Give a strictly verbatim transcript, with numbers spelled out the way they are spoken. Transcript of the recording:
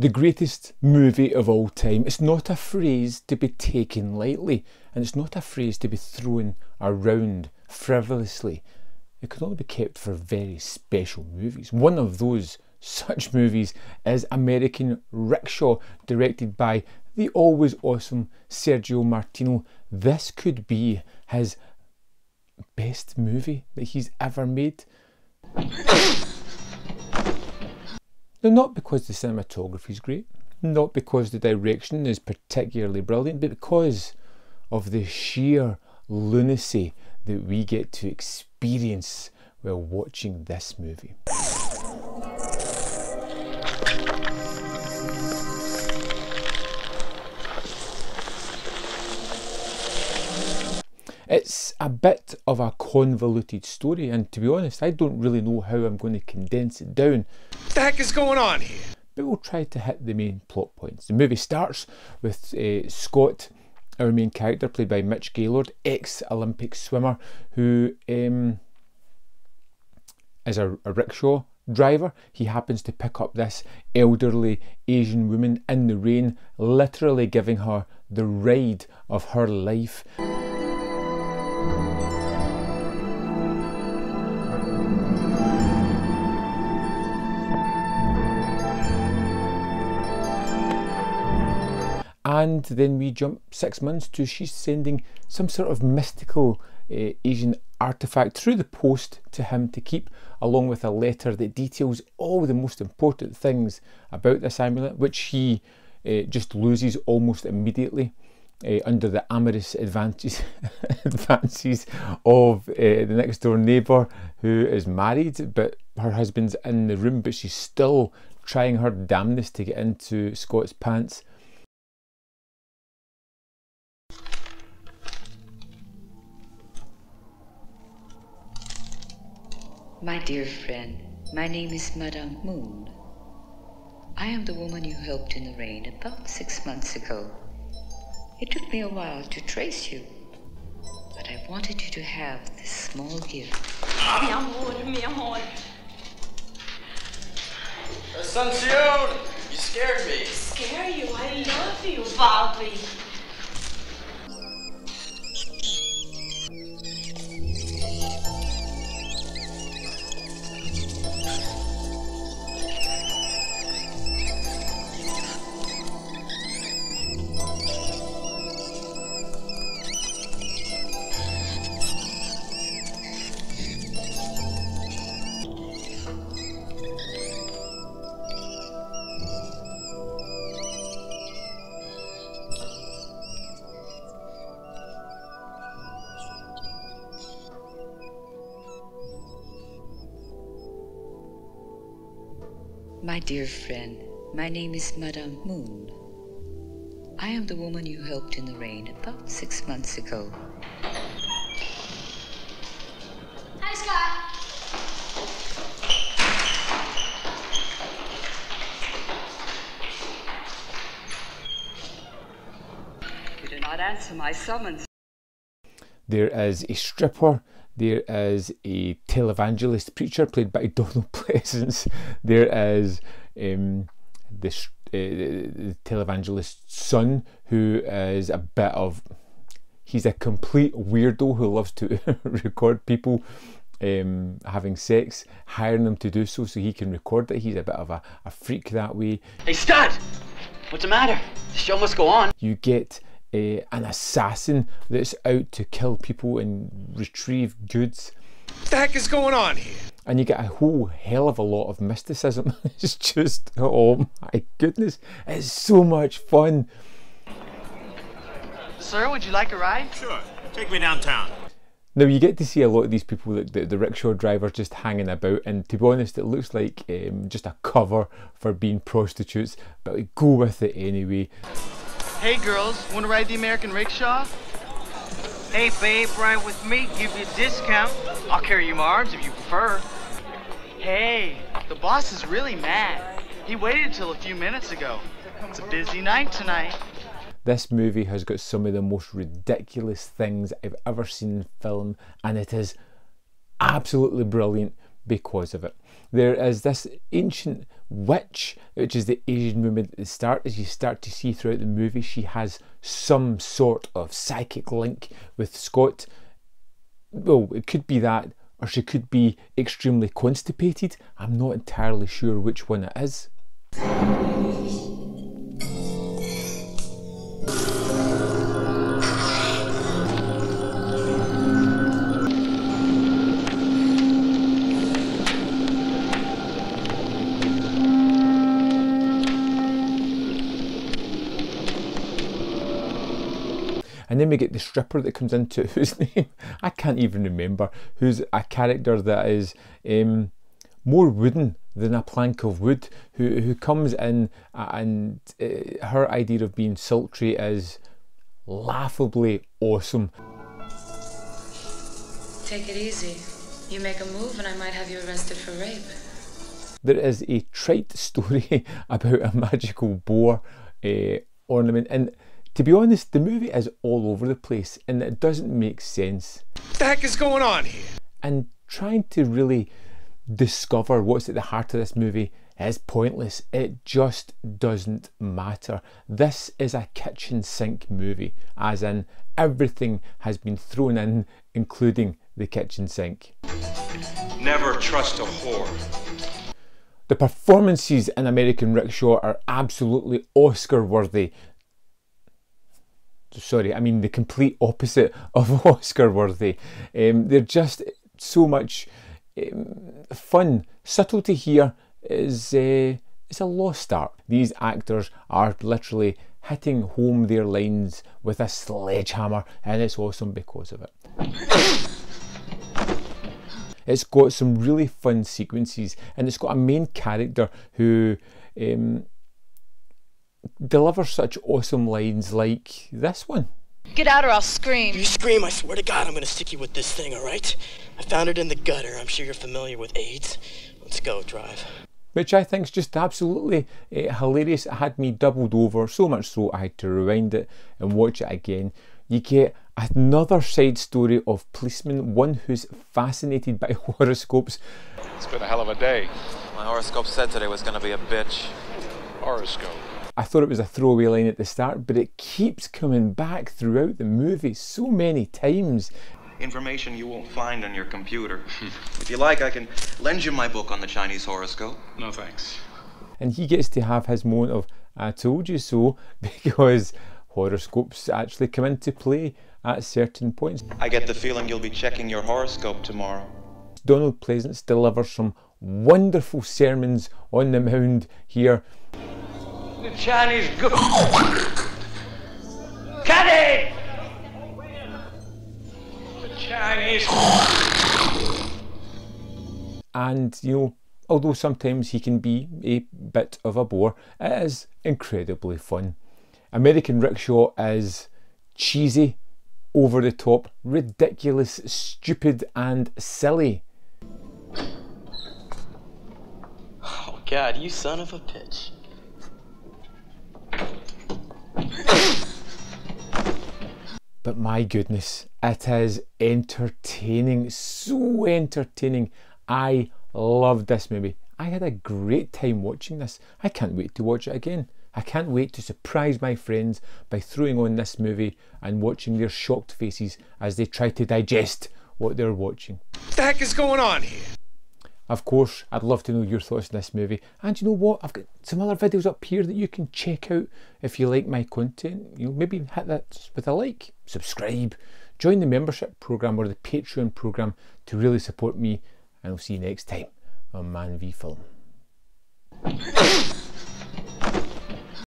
the greatest movie of all time. It's not a phrase to be taken lightly, and it's not a phrase to be thrown around frivolously. It could only be kept for very special movies. One of those such movies is American Rickshaw, directed by the always awesome Sergio Martino. This could be his best movie that he's ever made. Now, not because the cinematography is great, not because the direction is particularly brilliant, but because of the sheer lunacy that we get to experience while watching this movie. It's a bit of a convoluted story, and to be honest, I don't really know how I'm going to condense it down. What the heck is going on here? But we'll try to hit the main plot points. The movie starts with uh, Scott, our main character, played by Mitch Gaylord, ex-Olympic swimmer, who um, is a, a rickshaw driver. He happens to pick up this elderly Asian woman in the rain, literally giving her the ride of her life. And then we jump six months to she's sending some sort of mystical uh, Asian artifact through the post to him to keep, along with a letter that details all the most important things about this amulet, which he uh, just loses almost immediately uh, under the amorous advances advances of uh, the next door neighbour, who is married, but her husband's in the room, but she's still trying her damnedest to get into Scott's pants. My dear friend, my name is Madame Moon. I am the woman you helped in the rain about six months ago. It took me a while to trace you, but I wanted you to have this small gift. Mi amor, mi amor. Asuncion, you scared me. Scare you? I love you, Baldi. My dear friend, my name is Madame Moon. I am the woman you helped in the rain about six months ago. Hi, Scott. You did not answer my summons. There is a stripper. There is a televangelist preacher played by Donald Pleasance. There is um, this, uh, the televangelist's son, who is a bit of... He's a complete weirdo who loves to record people um, having sex, hiring them to do so so he can record it. He's a bit of a, a freak that way. Hey, Scott! What's the matter? The show must go on. You get... Uh, an assassin that's out to kill people and retrieve goods. What the heck is going on here? And you get a whole hell of a lot of mysticism. It's just, oh my goodness, it's so much fun. Sir, would you like a ride? Sure, take me downtown. Now, you get to see a lot of these people, that the, the rickshaw drivers, just hanging about, and to be honest, it looks like um, just a cover for being prostitutes, but we go with it anyway. Hey girls, want to ride the American Rickshaw? Hey babe, ride with me, give you a discount. I'll carry you in my arms if you prefer. Hey, the boss is really mad. He waited until a few minutes ago. It's a busy night tonight. This movie has got some of the most ridiculous things I've ever seen in film, and it is absolutely brilliant. because of it. There is this ancient witch, which is the Asian woman at the start, as you start to see throughout the movie. She has some sort of psychic link with Scott. Well, it could be that, or she could be extremely constipated. I'm not entirely sure which one it is. And then we get the stripper that comes into it, whose name I can't even remember, who's a character that is um, more wooden than a plank of wood, who, who comes in, and uh, her idea of being sultry is laughably awesome. Take it easy. You make a move and I might have you arrested for rape. There is a trite story about a magical boar uh, ornament, and to be honest, the movie is all over the place and it doesn't make sense. What the heck is going on here? And trying to really discover what's at the heart of this movie is pointless. It just doesn't matter. This is a kitchen sink movie, as in everything has been thrown in, including the kitchen sink. Never trust a whore. The performances in American Rickshaw are absolutely Oscar-worthy. Sorry, I mean the complete opposite of Oscar-worthy. Um, they're just so much um, fun. Subtlety here is uh, it's a lost art. These actors are literally hitting home their lines with a sledgehammer, and it's awesome because of it. It's got some really fun sequences, and it's got a main character who Um, deliver such awesome lines like this one. Get out or I'll scream. You scream, I swear to God I'm gonna stick you with this thing, alright? I found it in the gutter. I'm sure you're familiar with AIDS. Let's go, drive. Which I think is just absolutely uh, hilarious. It had me doubled over, so much so I had to rewind it and watch it again. You get another side story of policemen, one who's fascinated by horoscopes. It's been a hell of a day. My horoscope said today was gonna be a bitch. Horoscope. I thought it was a throwaway line at the start, but it keeps coming back throughout the movie so many times. Information you won't find on your computer. If you like, I can lend you my book on the Chinese horoscope. No thanks. And he gets to have his moment of, I told you so, because horoscopes actually come into play at certain points. I get the feeling you'll be checking your horoscope tomorrow. Donald Pleasance delivers some wonderful sermons on the mound here. The Chinese go. Cut it! The Chinese. And you know, although sometimes he can be a bit of a bore, it is incredibly fun. American Rickshaw is cheesy, over the top, ridiculous, stupid, and silly. Oh God, you son of a bitch. But my goodness, it is entertaining, so entertaining. I loved this movie. I had a great time watching this. I can't wait to watch it again. I can't wait to surprise my friends by throwing on this movie and watching their shocked faces as they try to digest what they're watching. What the heck is going on here? Of course, I'd love to know your thoughts on this movie. And you know what? I've got some other videos up here that you can check out if you like my content. You know, maybe hit that with a like, subscribe, join the membership program or the Patreon program to really support me. And I'll see you next time on Man V Film.